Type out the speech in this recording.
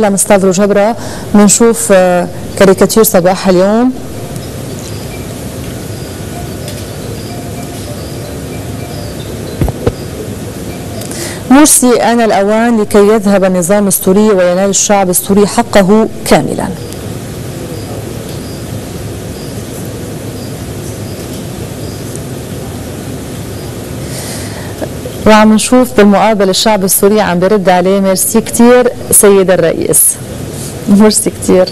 بقلم ستافرو جبرا بنشوف كاريكاتير تبعها اليوم. مرسي آن الأوان لكي يذهب النظام السوري وينال الشعب السوري حقه كاملا. وعم نشوف بالمقابل الشعب السوري عم برد عليه ميرسي كتير سيد الرئيس. ميرسي كتير.